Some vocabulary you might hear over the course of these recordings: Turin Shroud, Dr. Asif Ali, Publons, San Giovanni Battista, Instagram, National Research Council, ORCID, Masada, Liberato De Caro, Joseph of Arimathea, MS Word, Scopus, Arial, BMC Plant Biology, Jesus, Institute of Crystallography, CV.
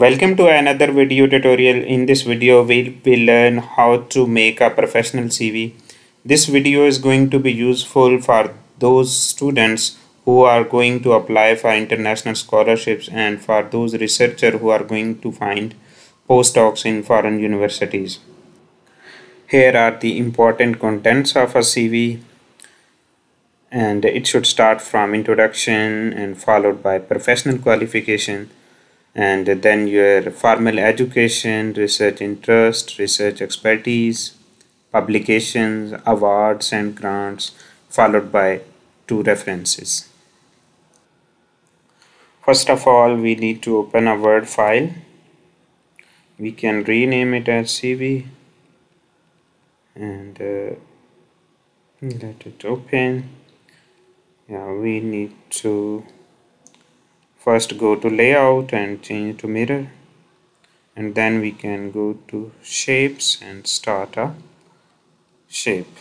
Welcome to another video tutorial. In this video we will learn how to make a professional CV. This video is going to be useful for those students who are going to apply for international scholarships and for those researchers who are going to find postdocs in foreign universities. Here are the important contents of a CV, and it should start from introduction and followed by professional qualification, and then your formal education, research interest, research expertise, publications, awards and grants, followed by two references. First of all, we need to open a Word file. We can rename it as CV and let it open. Now we need to first go to layout and change to mirror, and then we can go to shapes and start a shape.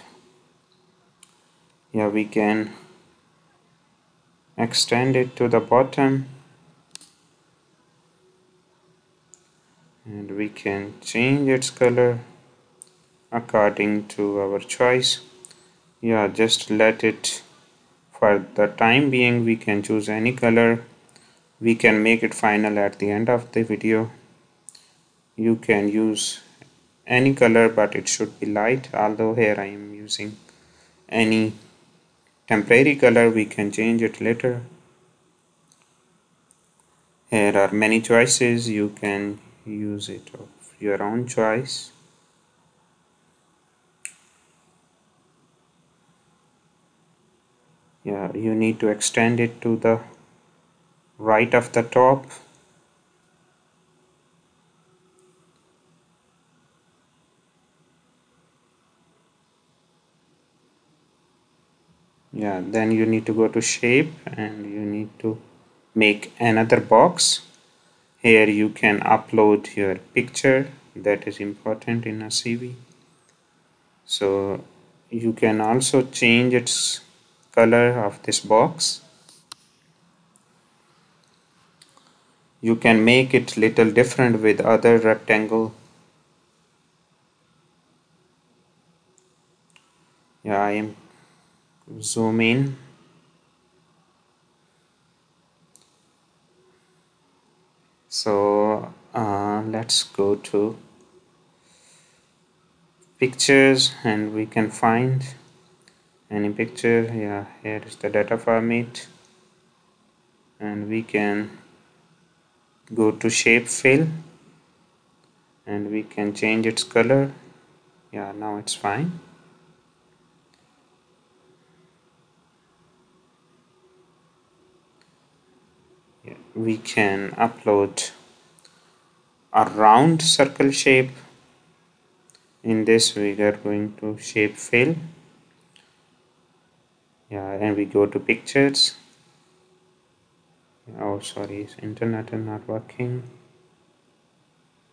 Yeah, we can extend it to the bottom and we can change its color according to our choice. Yeah, just let it for the time being. We can choose any color. We can make it final at the end of the video. You can use any color, but it should be light, although here I am using any temporary color. We can change it later. Here are many choices. You can use it of your own choice. Yeah, you need to extend it to the right of the top, then you need to go to shape and you need to make another box. Here you can upload your picture. That is important in a CV. So you can also change its color of this box. You can make it little different with other rectangle. Yeah, I am zoom in. So let's go to pictures and we can find any picture. Yeah, here is the data format, and we can go to shape fill and we can change its color. Yeah, now it's fine. Yeah, we can upload a round circle shape. In this we are going to shape fill. Yeah, and we go to pictures. Oh, sorry, internet is not working.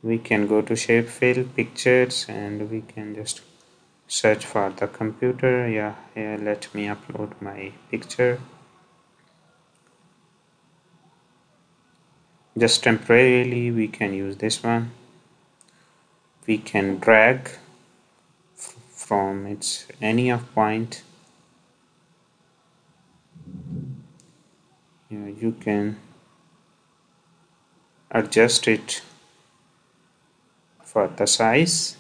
We can go to shape fill, pictures, and we can just search for the computer. Yeah, here let me upload my picture. Just temporarily we can use this one. We can drag from its any of point. Yeah, you can adjust it for the size.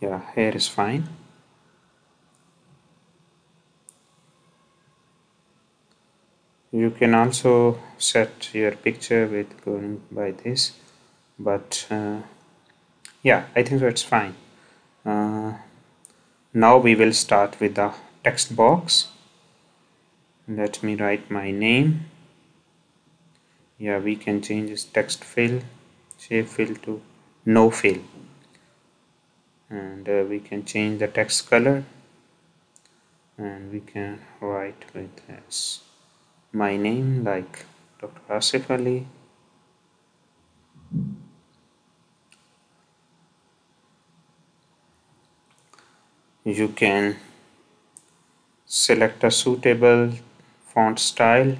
Yeah, here is fine. You can also set your picture with going by this, but yeah, I think so it's fine. Now we will start with the text box. Let me write my name. Yeah, we can change this text fill, shape fill to no fill, and we can change the text color, and we can write with as my name, like Dr. Asif Ali. You can select a suitable font style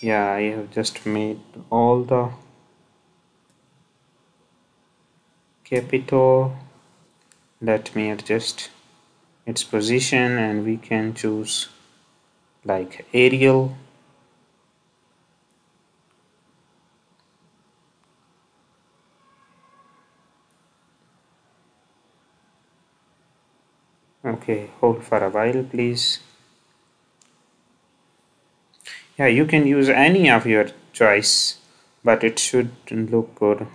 Yeah, I have just made all the capital. Let me adjust its position and we can choose like Arial. Okay, hold for a while please. Yeah, you can use any of your choice, but it should look good.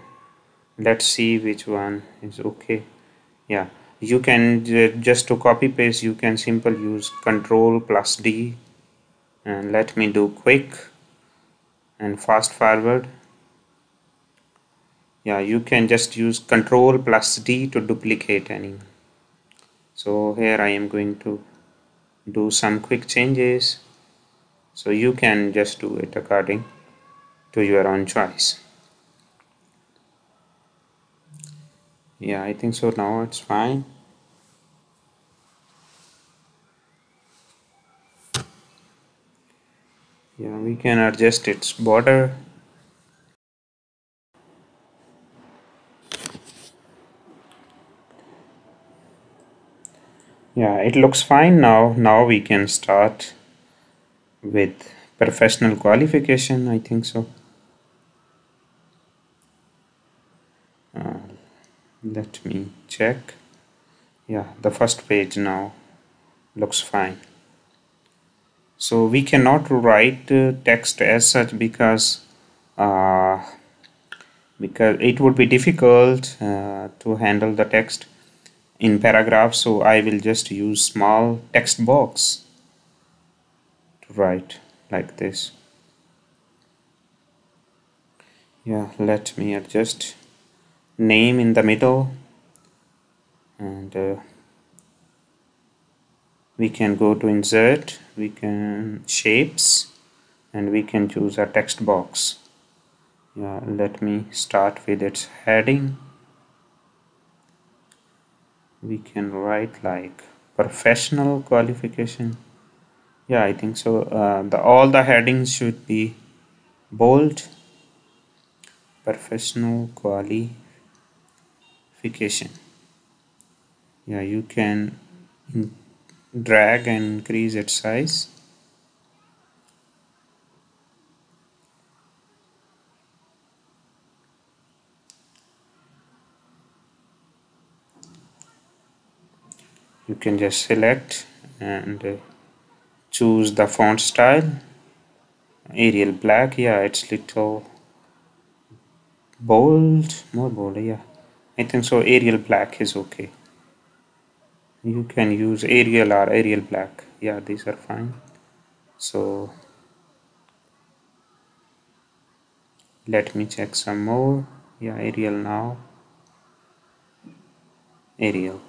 Let's see which one is okay. Yeah, you can just to copy paste, you can simply use Ctrl+D, and let me do quick and fast forward. Yeah, you can just use Ctrl+D to duplicate any. So here I am going to do some quick changes. So you can just do it according to your own choice. Yeah, I think so. Now it's fine. Yeah, we can adjust its border. Yeah, it looks fine now. Now we can start with professional qualification, I think so. Let me check. Yeah, the first page now looks fine. So we cannot write text as such because it would be difficult to handle the text in paragraphs. So I will just use small text box. Right, like this. Yeah, let me adjust name in the middle, and we can go to insert, we can shapes, and we can choose a text box. Yeah, let me start with its heading. We can write like professional qualification. Yeah, I think so. All the headings should be bold. Professional qualification. Yeah, you can drag and increase its size. You can just select and choose the font style, Arial black. Yeah, it's little bold, more bold. Yeah, I think so. Arial black is okay. You can use Arial or Arial black. Yeah, these are fine. So let me check some more. Yeah, Arial now. Arial.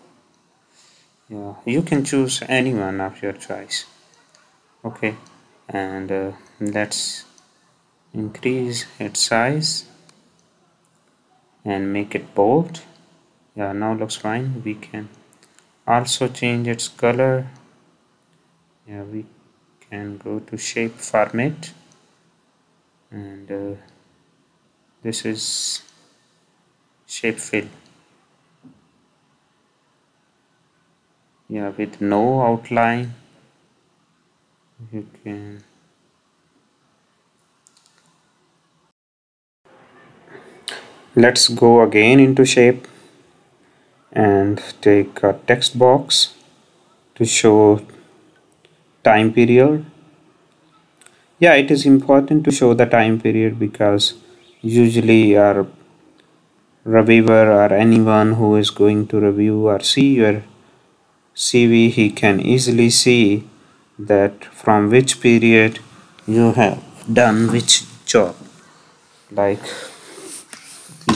Yeah, you can choose any one of your choice. Okay, and let's increase its size and make it bold. Yeah, now looks fine. We can also change its color. Yeah, we can go to shape format, and this is shape fill. Yeah, with no outline. You can let's go again into shape and take a text box to show time period. Yeah, it is important to show the time period because usually our reviewer or anyone who is going to review or see your CV, he can easily see that from which period you have done which job, like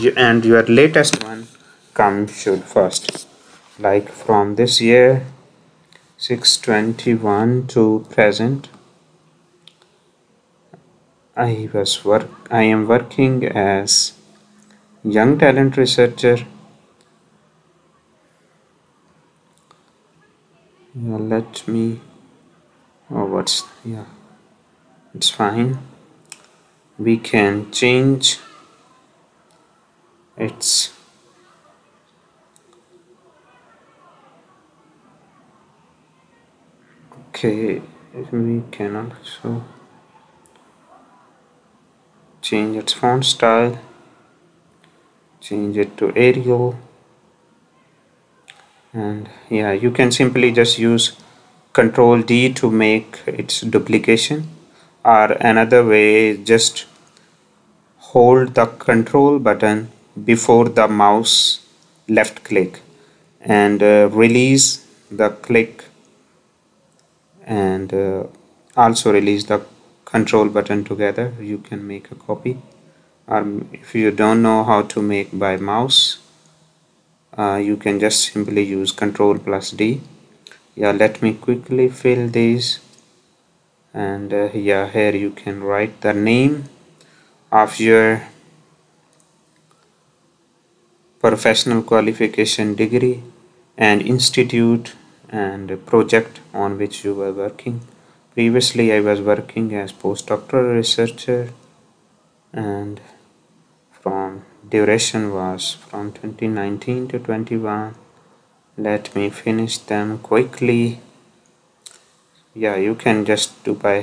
you, and your latest one should first, like from this year 6/21 to present. I am working as young talent researcher. Now let me, oh, what's, yeah, it's fine. we can change its okay, we can also change its font style, change it to Arial, and yeah, you can simply just use Control D to make its duplication, or another way is just hold the Control button before the mouse left click and release the click, and also release the Control button together. You can make a copy, or if you don't know how to make by mouse, you can just simply use Control plus D. yeah, let me quickly fill these, and yeah, here you can write the name of your professional qualification degree and institute and project on which you were working. Previously I was working as postdoctoral researcher, and from duration was from 2019 to 21. Let me finish them quickly. Yeah, you can just do by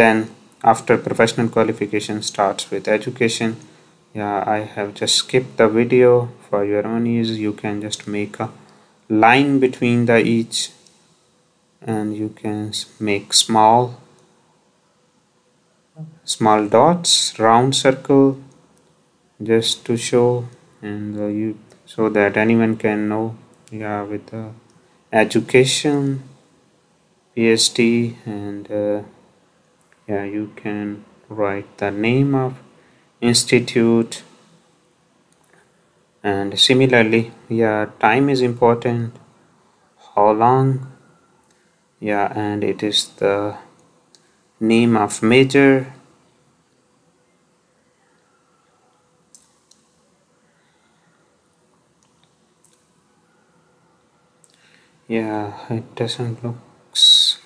then after professional qualification starts with education. Yeah, I have just skipped the video for your own ease. You can just make a line between the each, and you can make small dots, round circle, just to show, and you so that anyone can know. Yeah, with the education, PhD, and yeah, you can write the name of institute, and similarly, yeah, time is important, how long, yeah, and it is the name of major, yeah, it doesn't look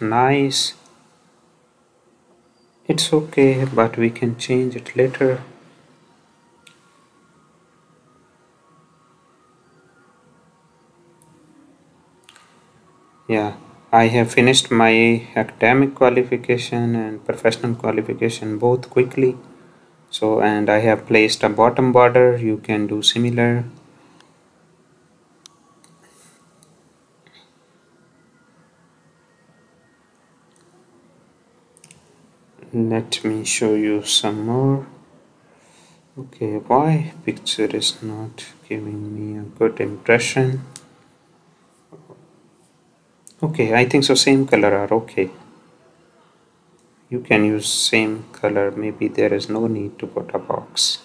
nice, it's okay, but we can change it later. Yeah, I have finished my academic qualification and professional qualification both quickly. So, and I have placed a bottom border. You can do similar. Let me show you some more. Okay, why picture is not giving me a good impression? Okay, I think so, same color are okay. You can use same color, maybe there is no need to put a box.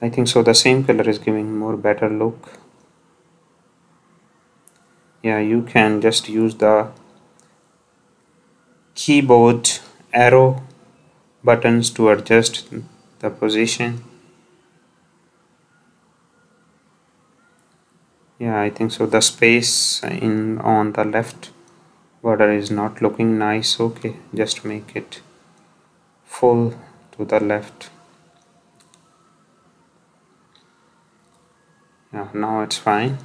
I think so, the same color is giving more better look. Yeah, you can just use the keyboard arrow buttons to adjust the position. Yeah, I think so, the space in on the left border is not looking nice. Okay, just make it full to the left. Yeah, now it's fine.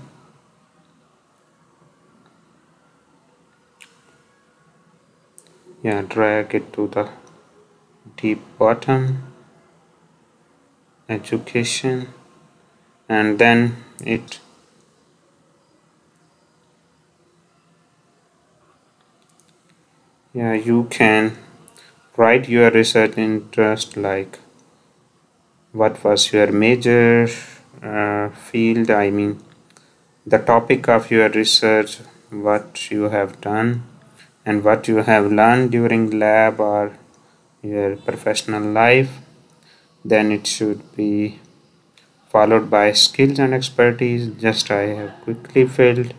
Yeah, drag it to the deep bottom, education, and then it yeah, you can write your research interest, like what was your major field, I mean the topic of your research, what you have done and what you have learned during lab or your professional life. Then it should be followed by skills and expertise. Just I have quickly filled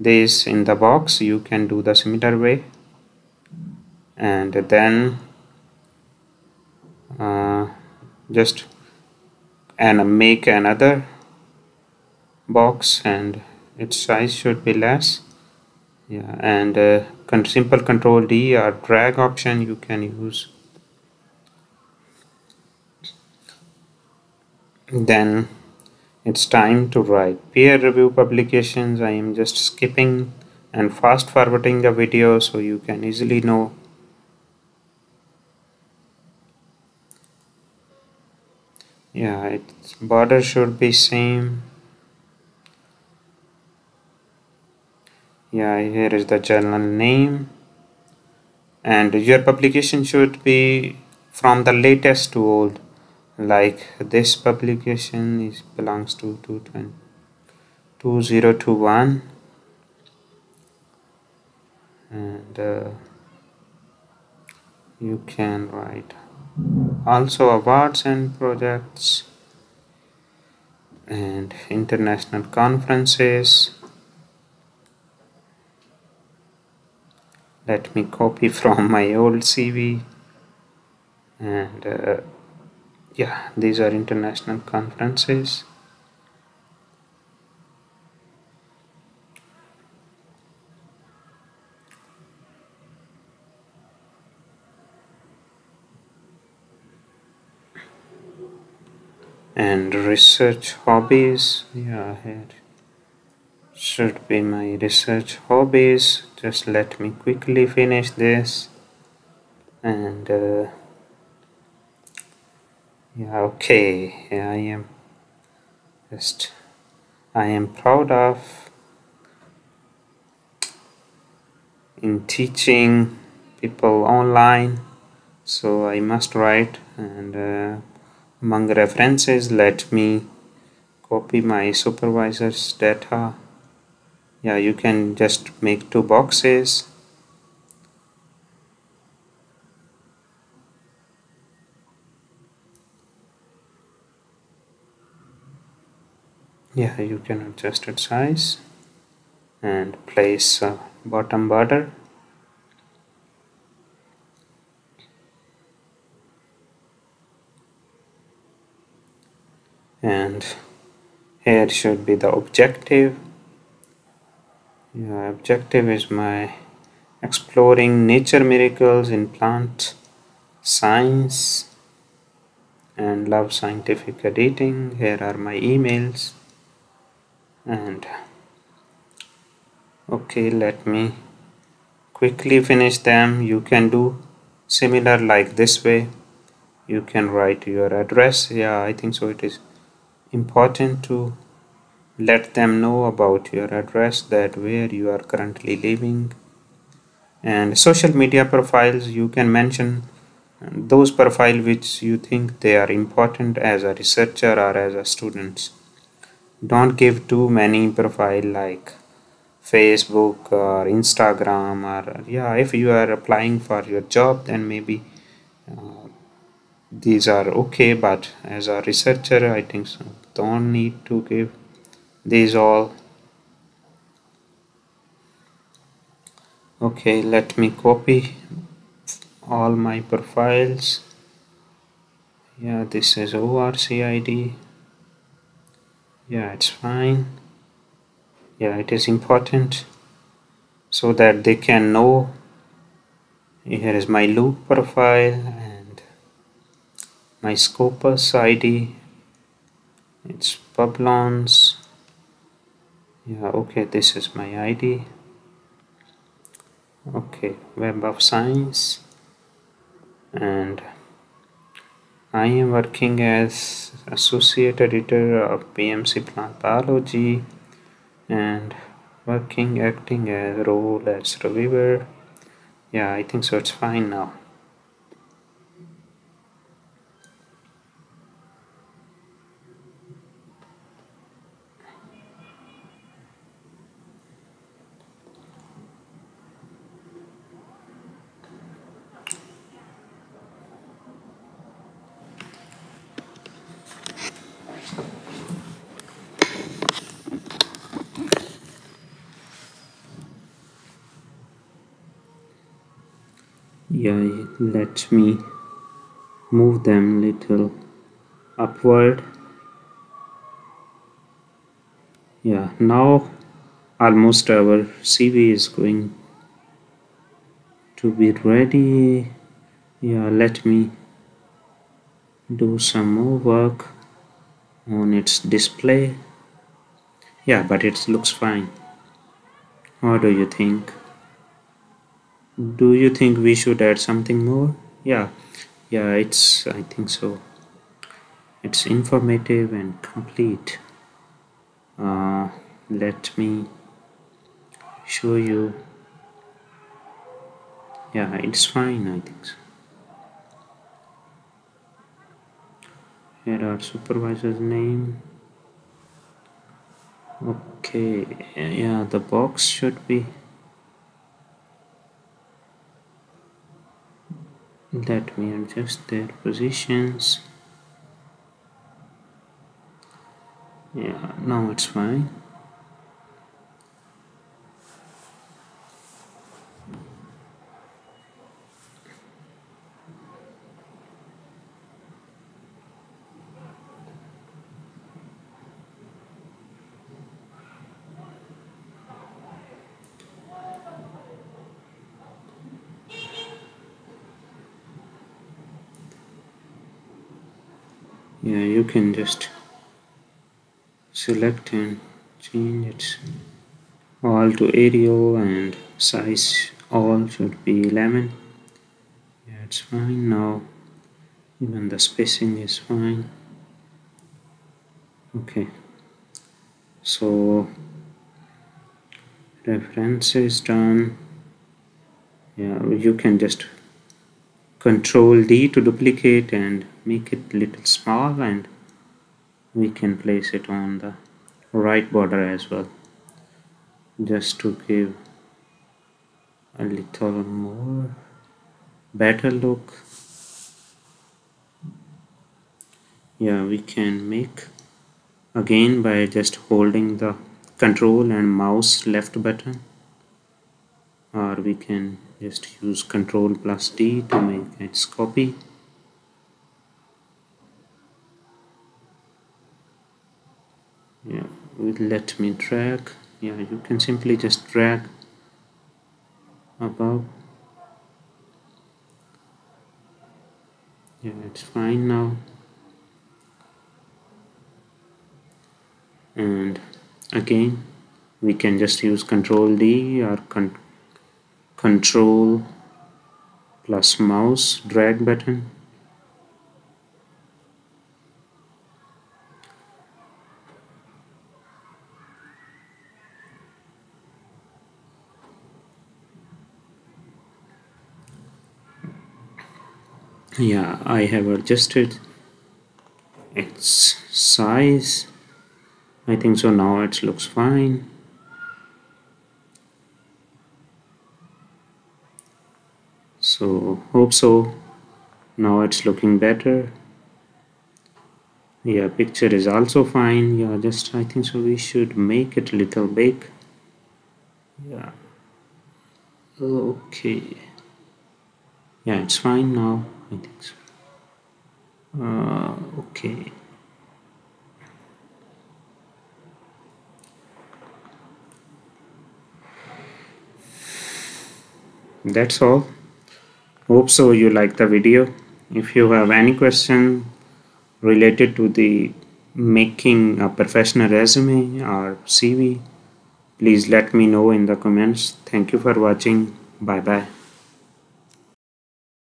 this in the box. You can do the similar way, and then just and make another box, and its size should be less. Yeah, and simple control D or drag option you can use. Then it's time to write peer review publications. I am just skipping and fast forwarding the video so you can easily know. Yeah, its border should be same. Yeah, here is the journal name, and your publication should be from the latest to old, like this publication is belongs to 2021, and you can write also awards and projects and international conferences. Let me copy from my old CV, and yeah, these are international conferences. And research hobbies, yeah, here should be my research hobbies. Just let me quickly finish this, and yeah, okay, yeah, I am proud of in teaching people online, so I must write. And among references, let me copy my supervisor's data. Yeah, you can just make two boxes. Yeah, you can adjust its size and place a bottom border. And here should be the objective. Yeah, objective is my exploring nature miracles in plant science and love scientific editing. Here are my emails, and okay, let me quickly finish them. You can do similar like this way. You can write your address. Yeah, I think so it is important to let them know about your address, that where you are currently living. And social media profiles, you can mention those profiles which you think they are important as a researcher or as a student. Don't give too many profiles like Facebook or Instagram, or yeah, if you are applying for your job, then maybe these are okay, but as a researcher, I think so don't need to give these all. Okay, let me copy all my profiles. Yeah, this is ORCID. Yeah, it's fine. Yeah, it is important so that they can know. Here is my loop profile and my Scopus ID. It's Publons. Yeah, okay, this is my ID. Okay, Web of Science, and I am working as associate editor of BMC Plant Biology and acting as role as reviewer. Yeah, I think so it's fine now. Yeah, let me move them little upward. Yeah, now almost our CV is going to be ready. Yeah, let me do some more work on its display. Yeah, but it looks fine. What do you think? Do you think we should add something more? Yeah, it's, I think so. It's informative and complete. Let me show you. Yeah, it's fine, I think so. Here are supervisor's name. Okay, yeah, the box should be, let me adjust their positions. Yeah, now it's fine. Yeah, you can just select and change it all to Arial, and size all should be 11. Yeah, it's fine now. Even the spacing is fine. Okay, so reference is done. Yeah, you can just Control D to duplicate and make it little small, and we can place it on the right border as well, just to give a little more better look. Yeah, we can make again by just holding the control and mouse left button, or we can just use Control plus D to make its copy. Yeah, let me drag. Yeah, you can simply just drag above. Yeah, it's fine now. And again, we can just use Control D or Control plus mouse drag button. Yeah, I have adjusted its size. I think so. Now it looks fine. So, hope so. Now it's looking better. Yeah, picture is also fine. Yeah, just I think so we should make it little big. Yeah. Okay. Yeah, it's fine now, I think so. Okay. That's all. Hope so you like the video. If you have any question related to the making a professional resume or CV, please let me know in the comments. Thank you for watching. Bye bye.